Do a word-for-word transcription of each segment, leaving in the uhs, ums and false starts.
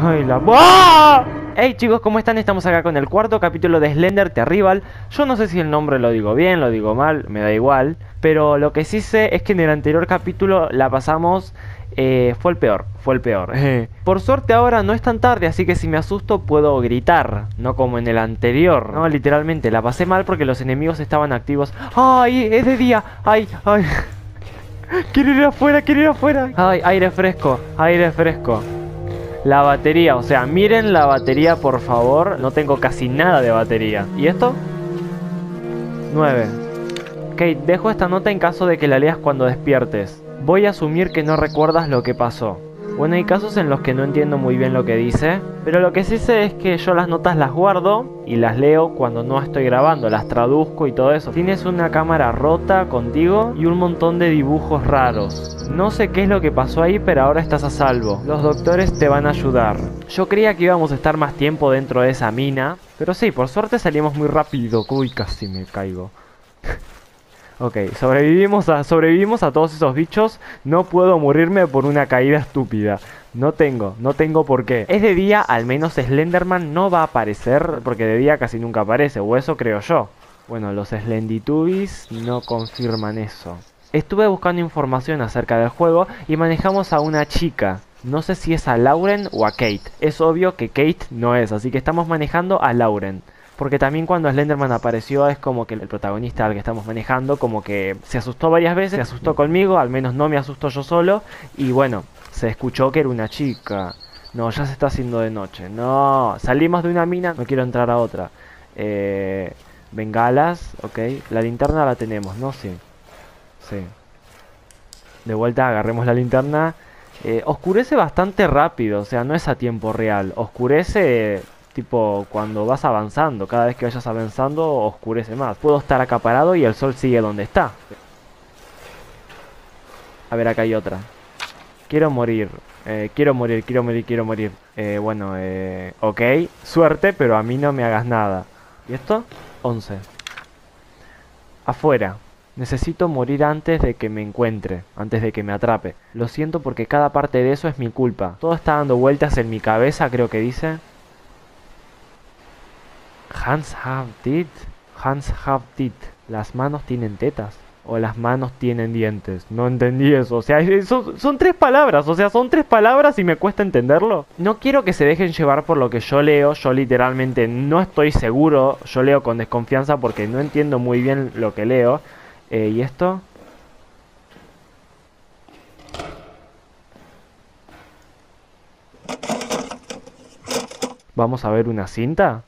Ay, la... ¡Ah! Hey chicos, ¿cómo están? Estamos acá con el cuarto capítulo de Slender: The Arrival. Yo no sé si el nombre lo digo bien, lo digo mal, me da igual. Pero lo que sí sé es que en el anterior capítulo la pasamos... Eh, fue el peor, fue el peor. Por suerte ahora no es tan tarde, así que si me asusto puedo gritar. No como en el anterior. No, literalmente, la pasé mal porque los enemigos estaban activos. ¡Ay, es de día! ¡Ay, ay! ¡Quiero ir afuera, quiero ir afuera! ¡Ay, aire fresco, aire fresco! La batería, o sea, miren la batería, por favor. No tengo casi nada de batería. ¿Y esto? nueve. Ok, dejo esta nota en caso de que la leas cuando despiertes. Voy a asumir que no recuerdas lo que pasó. Bueno, hay casos en los que no entiendo muy bien lo que dice, pero lo que sí sé es que yo las notas las guardo y las leo cuando no estoy grabando, las traduzco y todo eso. Tienes una cámara rota contigo y un montón de dibujos raros. No sé qué es lo que pasó ahí, pero ahora estás a salvo. Los doctores te van a ayudar. Yo creía que íbamos a estar más tiempo dentro de esa mina, pero sí, por suerte salimos muy rápido. Uy, casi me caigo. Ok, sobrevivimos a, sobrevivimos a todos esos bichos. No puedo morirme por una caída estúpida. No tengo, no tengo por qué. Es de día, al menos Slenderman no va a aparecer, porque de día casi nunca aparece, o eso creo yo. Bueno, los Slendytubbies no confirman eso. Estuve buscando información acerca del juego y manejamos a una chica. No sé si es a Lauren o a Kate. Es obvio que Kate no es, así que estamos manejando a Lauren. Porque también cuando Slenderman apareció es como que el protagonista al que estamos manejando como que se asustó varias veces, se asustó conmigo, al menos no me asustó yo solo. Y bueno, se escuchó que era una chica. No, ya se está haciendo de noche. No, salimos de una mina, no quiero entrar a otra. Eh, bengalas, ok. La linterna la tenemos, ¿no? Sí. Sí. De vuelta agarremos la linterna. Eh, oscurece bastante rápido, o sea, no es a tiempo real. Oscurece... tipo, cuando vas avanzando, cada vez que vayas avanzando, oscurece más. Puedo estar acaparado y el sol sigue donde está. A ver, acá hay otra. Quiero morir. Eh, quiero morir, quiero morir, quiero morir. Eh, bueno, eh, ok. Suerte, pero a mí no me hagas nada. ¿Y esto? once. Afuera. Necesito morir antes de que me encuentre, antes de que me atrape. Lo siento porque cada parte de eso es mi culpa. Todo está dando vueltas en mi cabeza, creo que dice... Hands have teeth. Hands have teeth. Las manos tienen tetas. O las manos tienen dientes. No entendí eso. O sea, son, son tres palabras. O sea, son tres palabras y me cuesta entenderlo. No quiero que se dejen llevar por lo que yo leo. Yo literalmente no estoy seguro. Yo leo con desconfianza porque no entiendo muy bien lo que leo. Eh, ¿Y esto? ¿Vamos a ver una cinta?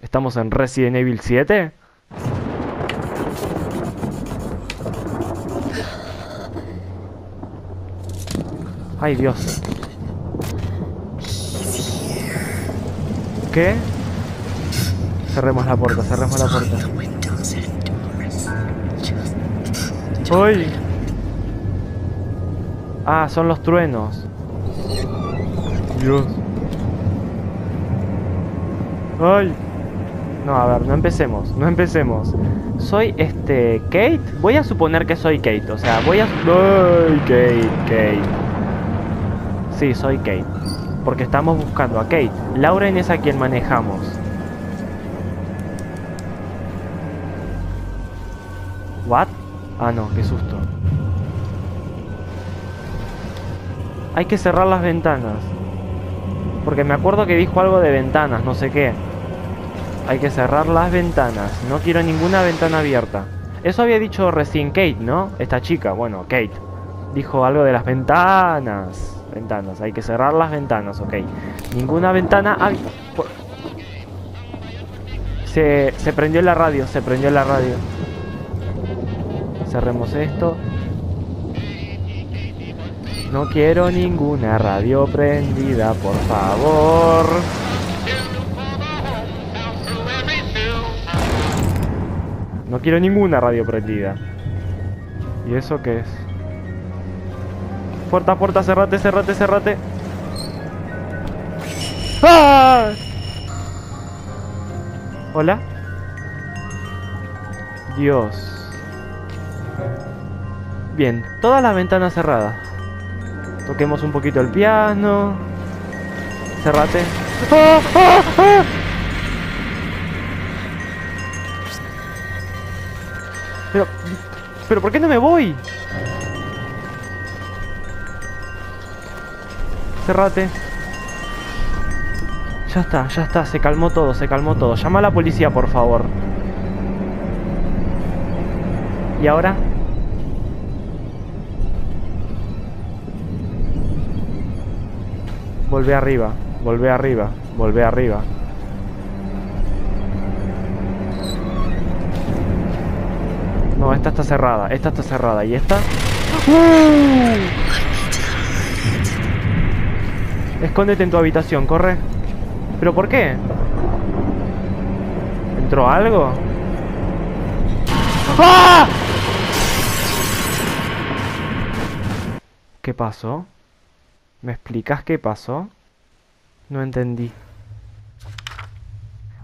¿Estamos en Resident Evil siete? ¡Ay, Dios! ¿Qué? Cerremos la puerta, cerremos la puerta. ¡Uy! Ah, son los truenos. Dios. ¡Ay! No, a ver, no empecemos, no empecemos. Soy, este, Kate. Voy a suponer que soy Kate, o sea, voy a... ¡Ay, Kate, Kate! Sí, soy Kate. Porque estamos buscando a Kate. Lauren es a quien manejamos. ¿What? Ah, no, qué susto. Hay que cerrar las ventanas. Porque me acuerdo que dijo algo de ventanas, no sé qué. Hay que cerrar las ventanas. No quiero ninguna ventana abierta. Eso había dicho recién Kate, ¿no? Esta chica, bueno, Kate. Dijo algo de las ventanas. Ventanas, hay que cerrar las ventanas, ok. Ninguna ventana abierta. Se, se prendió la radio, se prendió la radio. Cerremos esto. No quiero ninguna radio prendida, por favor. No quiero ninguna radio prendida. ¿Y eso qué es? Puerta, puerta, cerrate, cerrate, cerrate. ¡Ah! ¿Hola? Dios. Bien, todas las ventanas cerradas. Toquemos un poquito el piano. Cerrate. ¡Ah, ah, ah! Pero... ¿Pero por qué no me voy? Cerrate. Ya está, ya está, se calmó todo, se calmó todo. Llama a la policía, por favor. ¿Y ahora? Volvé arriba, volvé arriba, volvé arriba. No, esta está cerrada, esta está cerrada. ¿Y esta? ¡Uh! Escóndete en tu habitación, corre. ¿Pero por qué? ¿Entró algo? ¡Ah! ¿Qué pasó? ¿Me explicas qué pasó? No entendí.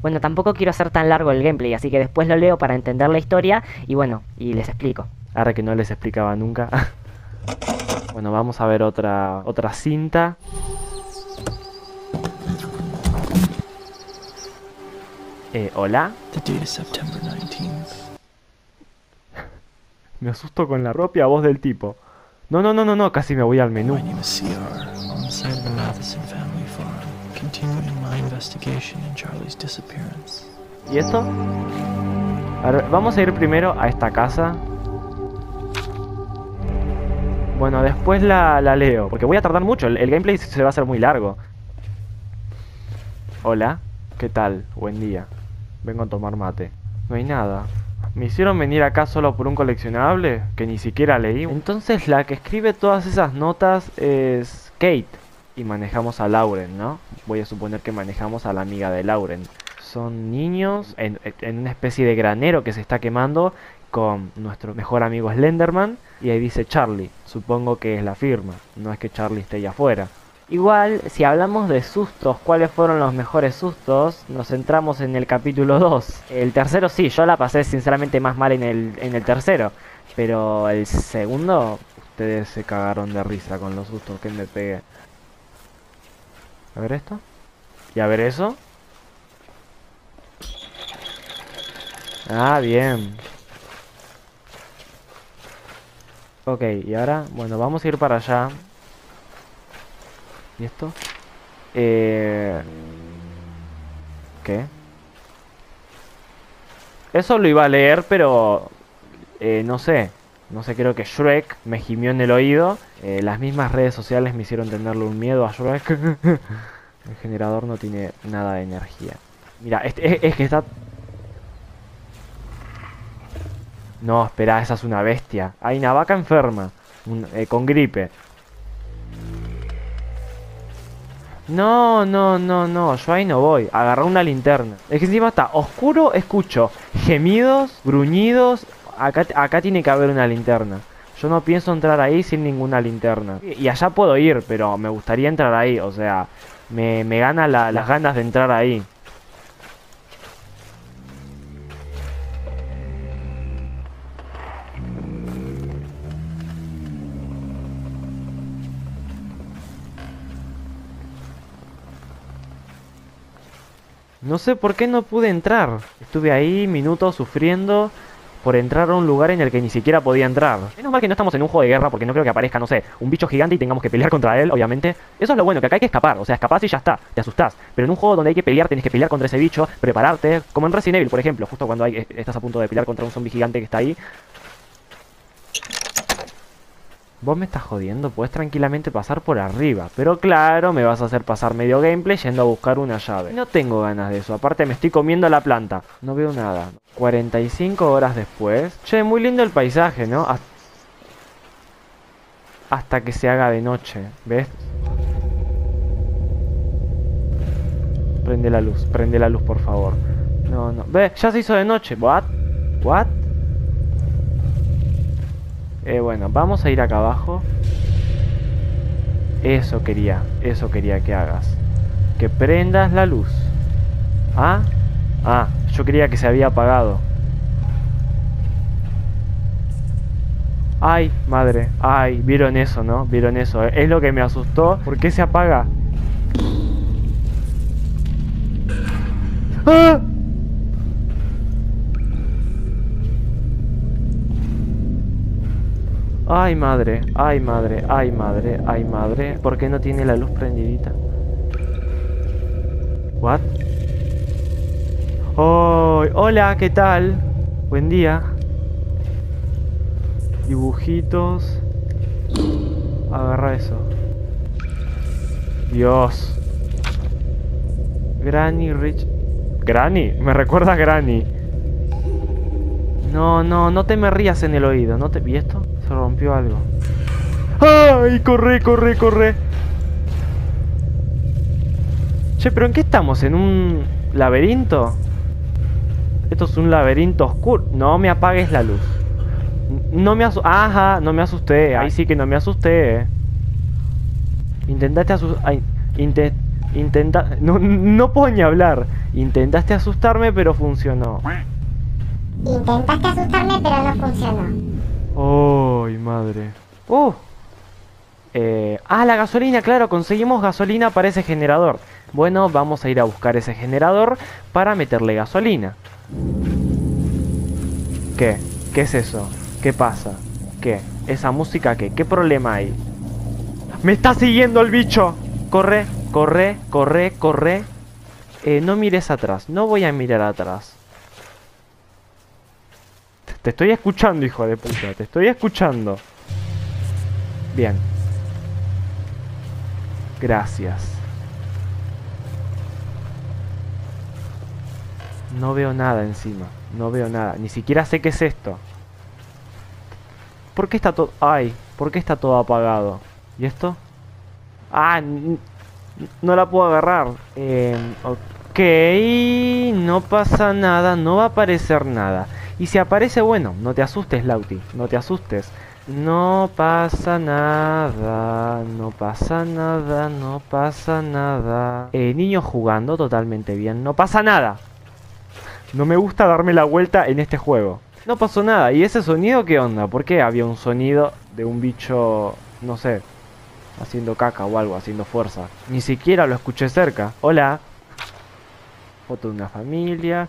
Bueno, tampoco quiero hacer tan largo el gameplay, así que después lo leo para entender la historia y bueno, y les explico. Ahora que no les explicaba nunca. Bueno, vamos a ver otra, otra cinta. Eh, ¿hola? Me asusto con la propia voz del tipo. No, no, no, no, no, casi me voy al menú. ¿Y esto? A ver, vamos a ir primero a esta casa. Bueno, después la, la leo, porque voy a tardar mucho, el, el gameplay se va a hacer muy largo. Hola, ¿qué tal? Buen día. Vengo a tomar mate. No hay nada. ¿Me hicieron venir acá solo por un coleccionable? Que ni siquiera leí. Entonces la que escribe todas esas notas es Kate. Y manejamos a Lauren, ¿no? Voy a suponer que manejamos a la amiga de Lauren. Son niños en, en una especie de granero que se está quemando con nuestro mejor amigo Slenderman. Y ahí dice Charlie. Supongo que es la firma. No es que Charlie esté allá afuera. Igual, si hablamos de sustos, ¿cuáles fueron los mejores sustos? Nos centramos en el capítulo dos. El tercero sí, yo la pasé sinceramente más mal en el, en el tercero. Pero el segundo, ustedes se cagaron de risa con los sustos que me pegué. A ver esto. Y a ver eso. Ah, bien. Ok, y ahora, bueno, vamos a ir para allá. ¿Y esto? Eh... ¿Qué? Eso lo iba a leer, pero... Eh, no sé. No sé, creo que Shrek me gimió en el oído. Eh, las mismas redes sociales me hicieron tenerle un miedo a Shrek. El generador no tiene nada de energía. Mira, este, es, es que está... No, espera, esa es una bestia. Hay una vaca enferma. Un, eh, con gripe. No, no, no, no, yo ahí no voy. Agarré una linterna. Es que encima está oscuro, escucho gemidos, gruñidos. Acá, acá tiene que haber una linterna. Yo no pienso entrar ahí sin ninguna linterna. Y, y allá puedo ir, pero me gustaría entrar ahí. O sea, me, me gana la, las ganas de entrar ahí. No sé por qué no pude entrar. Estuve ahí minutos sufriendo por entrar a un lugar en el que ni siquiera podía entrar. Menos mal que no estamos en un juego de guerra porque no creo que aparezca, no sé, un bicho gigante y tengamos que pelear contra él, obviamente. Eso es lo bueno, que acá hay que escapar, o sea, escapás y ya está, te asustás. Pero en un juego donde hay que pelear, tenés que pelear contra ese bicho, prepararte. Como en Resident Evil, por ejemplo, justo cuando hay, estás a punto de pelear contra un zombie gigante que está ahí. Vos me estás jodiendo, podés tranquilamente pasar por arriba. Pero claro, me vas a hacer pasar medio gameplay yendo a buscar una llave. No tengo ganas de eso, aparte me estoy comiendo la planta. No veo nada. cuarenta y cinco horas después. Che, muy lindo el paisaje, ¿no? Hasta, Hasta que se haga de noche, ¿ves? Prende la luz, prende la luz, por favor. No, no, ve, ya se hizo de noche. What? What? Eh, bueno, vamos a ir acá abajo. Eso quería, eso quería que hagas. Que prendas la luz. Ah, ah, yo creía que se había apagado. Ay, madre, ay, vieron eso, ¿no? Vieron eso, es lo que me asustó. ¿Por qué se apaga? ¡Ah! Ay madre, ay madre, ay madre, ay madre. ¿Por qué no tiene la luz prendidita? What? Oh, hola, ¿qué tal? Buen día. Dibujitos. Agarra eso. Dios. Granny Rich. Granny, me recuerda a Granny. No, no, no te me rías en el oído, ¿no te vi esto? Se rompió algo. ¡Ay! ¡Corre, corre, corre! Che, ¿pero en qué estamos? ¿En un laberinto? Esto es un laberinto oscuro. No me apagues la luz. No me asusté. Ajá, no me asusté. Ahí sí que no me asusté. Intentaste asustar. Intent intenta no, no puedo ni hablar. Intentaste asustarme, pero funcionó. Intentaste asustarme, pero no funcionó. ¡Ay, oh, madre! ¡Uh! Eh, ¡Ah, la gasolina! Claro, conseguimos gasolina para ese generador. Bueno, vamos a ir a buscar ese generador para meterle gasolina. ¿Qué? ¿Qué es eso? ¿Qué pasa? ¿Qué? ¿Esa música qué? ¿Qué problema hay? ¡Me está siguiendo el bicho! ¡Corre! ¡Corre! ¡Corre! ¡Corre! Eh, no mires atrás. No voy a mirar atrás. Te estoy escuchando, hijo de puta. Te estoy escuchando. Bien. Gracias. No veo nada encima. No veo nada. Ni siquiera sé qué es esto. ¿Por qué está todo...? Ay, ¿por qué está todo apagado? ¿Y esto? Ah, no la puedo agarrar. Eh, ok. No pasa nada. No va a aparecer nada. Y si aparece, bueno, no te asustes, Lauti, no te asustes. No pasa nada, no pasa nada, no pasa nada. Eh, niño jugando totalmente bien, no pasa nada. No me gusta darme la vuelta en este juego. No pasó nada, ¿y ese sonido qué onda? ¿Por qué había un sonido de un bicho, no sé, haciendo caca o algo, haciendo fuerza? Ni siquiera lo escuché cerca. Hola. Foto de una familia.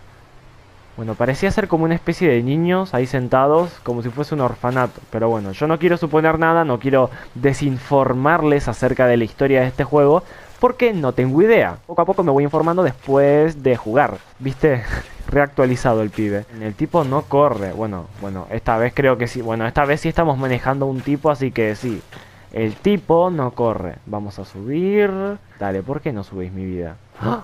Bueno, parecía ser como una especie de niños ahí sentados, como si fuese un orfanato. Pero bueno, yo no quiero suponer nada, no quiero desinformarles acerca de la historia de este juego, porque no tengo idea. Poco a poco me voy informando después de jugar. ¿Viste? Reactualizado el pibe. El tipo no corre. Bueno, bueno, esta vez creo que sí. Bueno, esta vez sí estamos manejando un tipo, así que sí. El tipo no corre. Vamos a subir. Dale, ¿por qué no subís, mi vida? ¡Ah!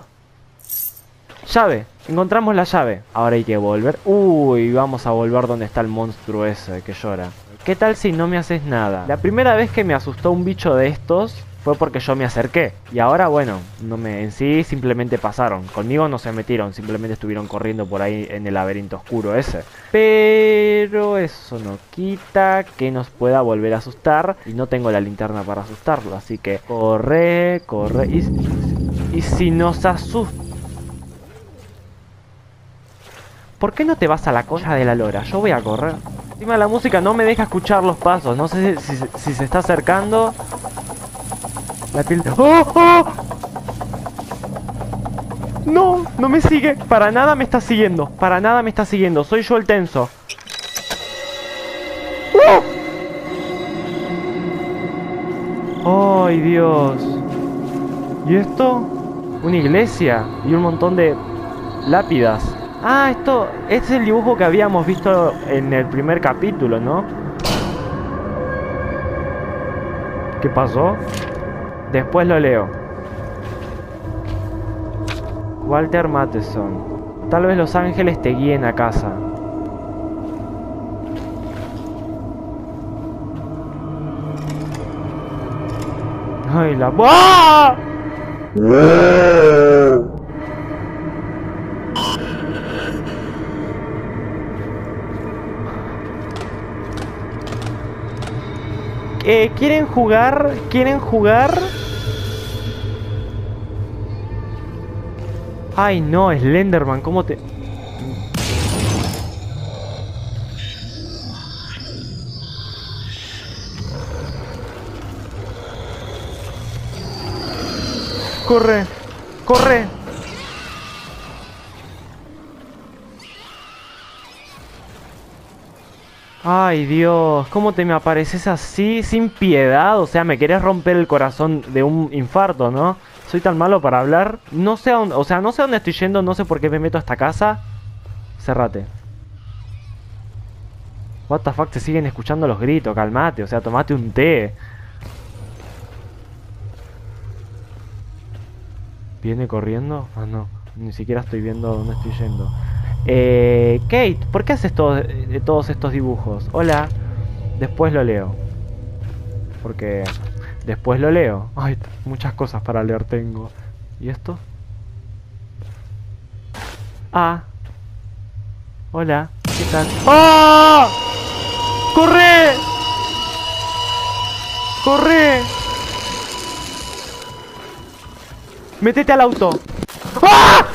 Llave, encontramos la llave. Ahora hay que volver. Uy, vamos a volver donde está el monstruo ese que llora. ¿Qué tal si no me haces nada? La primera vez que me asustó un bicho de estos fue porque yo me acerqué. Y ahora, bueno, no me en sí, simplemente pasaron. Conmigo no se metieron, simplemente estuvieron corriendo por ahí en el laberinto oscuro ese. Pero eso no quita que nos pueda volver a asustar. Y no tengo la linterna para asustarlo, así que corre, corre. Y, y si nos asusta... ¿Por qué no te vas a la concha de la lora? Yo voy a correr. Encima la música no me deja escuchar los pasos. No sé si, si, si se está acercando. La piel... ¡Oh, oh! No, no me sigue. Para nada me está siguiendo. Para nada me está siguiendo. Soy yo el tenso. ¡Oh! ¡Ay, Dios! ¿Y esto? Una iglesia y un montón de lápidas. Ah, esto es el dibujo que habíamos visto en el primer capítulo, ¿no? ¿Qué pasó? Después lo leo. Walter Matheson. Tal vez los ángeles te guíen a casa. ¡Ay, la... ¡Ah! Eh, ¿quieren jugar? ¿Quieren jugar? Ay, no, Slenderman, ¿cómo te...? ¡Corre! ¡Corre! Ay, Dios, ¿cómo te me apareces así, sin piedad? O sea, me querés romper el corazón de un infarto, ¿no? Soy tan malo para hablar. No sé a dónde, o sea, no sé a dónde estoy yendo, no sé por qué me meto a esta casa. Cerrate. What the fuck, te siguen escuchando los gritos, calmate, o sea, tomate un té. ¿Viene corriendo? Ah, no, ni siquiera estoy viendo a dónde estoy yendo. Eh, Kate, ¿por qué haces todo, eh, todos estos dibujos? Hola. Después lo leo. Porque después lo leo. Ay, muchas cosas para leer tengo. ¿Y esto? Ah. Hola. ¿Qué tal? ¡Ah! ¡Corre! ¡Corre! ¡Métete al auto! ¡Ah!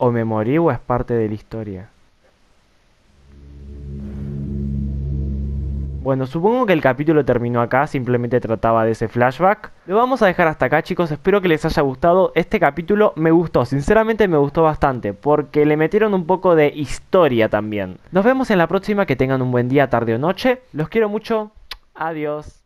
O me morí o es parte de la historia. Bueno, supongo que el capítulo terminó acá, simplemente trataba de ese flashback. Lo vamos a dejar hasta acá, chicos, espero que les haya gustado. Este capítulo me gustó, sinceramente me gustó bastante, porque le metieron un poco de historia también. Nos vemos en la próxima, que tengan un buen día, tarde o noche. Los quiero mucho, adiós.